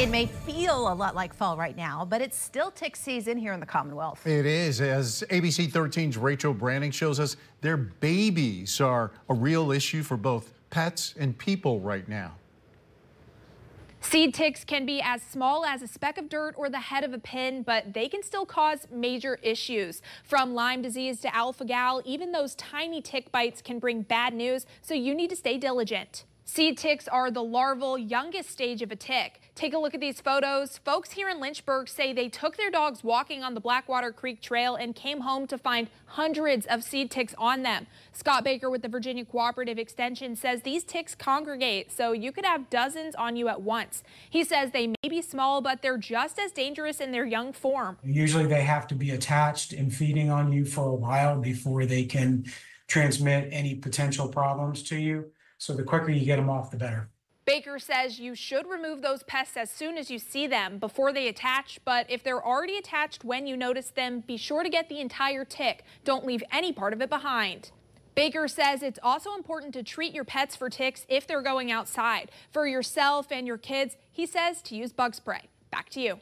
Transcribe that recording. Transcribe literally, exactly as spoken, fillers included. It may feel a lot like fall right now, but it's still tick season here in the Commonwealth. It is. As A B C thirteen's Rachel Branning shows us, their babies are a real issue for both pets and people right now. Seed ticks can be as small as a speck of dirt or the head of a pin, but they can still cause major issues. From Lyme disease to alpha-gal, even those tiny tick bites can bring bad news, so you need to stay diligent. Seed ticks are the larval, youngest stage of a tick. Take a look at these photos. Folks here in Lynchburg say they took their dogs walking on the Blackwater Creek Trail and came home to find hundreds of seed ticks on them. Scott Baker with the Virginia Cooperative Extension says these ticks congregate, so you could have dozens on you at once. He says they may be small, but they're just as dangerous in their young form. Usually they have to be attached and feeding on you for a while before they can transmit any potential problems to you. So the quicker you get them off, the better. Baker says you should remove those pests as soon as you see them before they attach. But if they're already attached when you notice them, be sure to get the entire tick. Don't leave any part of it behind. Baker says it's also important to treat your pets for ticks if they're going outside. For yourself and your kids, he says to use bug spray. Back to you.